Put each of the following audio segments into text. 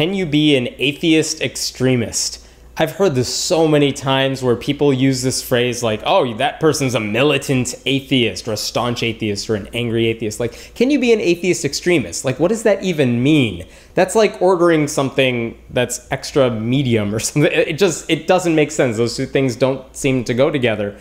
can you be an atheist extremist? I've heard this so many times where people use this phrase like, oh, that person's a militant atheist or a staunch atheist or an angry atheist. Like, can you be an atheist extremist? Like, what does that even mean? That's like ordering something that's extra medium or something. It doesn't make sense. Those two things don't seem to go together.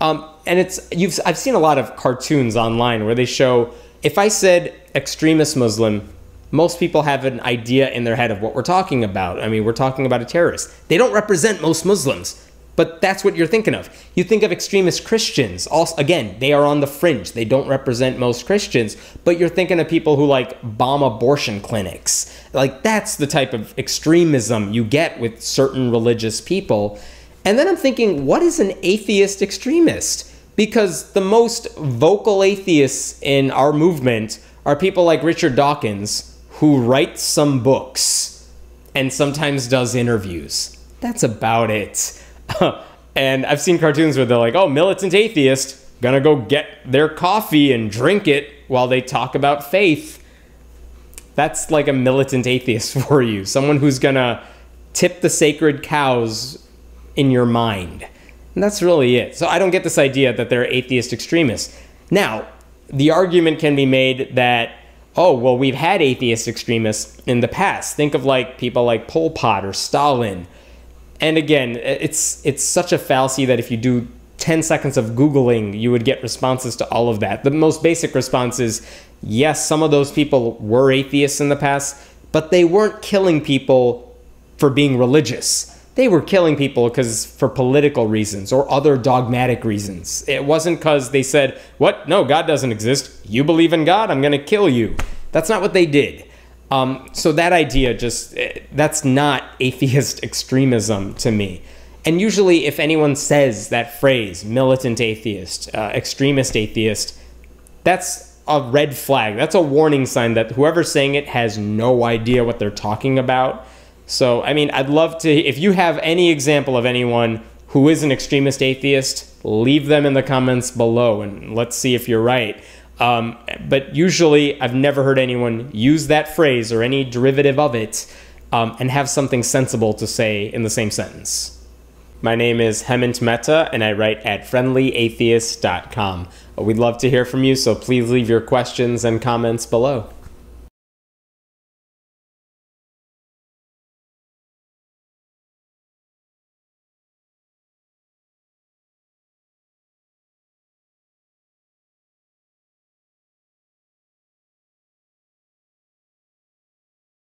And I've seen a lot of cartoons online where they show, if I said extremist Muslim, most people have an idea in their head of what we're talking about. I mean, we're talking about a terrorist. They don't represent most Muslims, but that's what you're thinking of. You think of extremist Christians. Also, again, they are on the fringe. They don't represent most Christians, but you're thinking of people who like bomb abortion clinics. Like, that's the type of extremism you get with certain religious people. And then I'm thinking, what is an atheist extremist? Because the most vocal atheists in our movement are people like Richard Dawkins, who writes some books and sometimes does interviews. That's about it. And I've seen cartoons where they're like, oh, militant atheist, gonna go get their coffee and drink it while they talk about faith. That's like a militant atheist for you, someone who's gonna tip the sacred cows in your mind. And that's really it. So I don't get this idea that they're atheist extremists. Now, the argument can be made that, oh, well, we've had atheist extremists in the past. Think of like people like Pol Pot or Stalin. And again, it's such a fallacy that if you do 10 seconds of Googling, you would get responses to all of that. The most basic response is, yes, some of those people were atheists in the past, but they weren't killing people for being religious. They were killing people for political reasons or other dogmatic reasons. It wasn't because they said, what? No, God doesn't exist. You believe in God, I'm going to kill you. That's not what they did. So that idea that's not atheist extremism to me. And usually if anyone says that phrase, militant atheist, extremist atheist, that's a red flag. That's a warning sign that whoever's saying it has no idea what they're talking about. So, I mean, I'd love to, if you have any example of anyone who is an extremist atheist, leave them in the comments below and let's see if you're right. But usually I've never heard anyone use that phrase or any derivative of it and have something sensible to say in the same sentence. My name is Hemant Mehta and I write at FriendlyAtheist.com. We'd love to hear from you, so please leave your questions and comments below.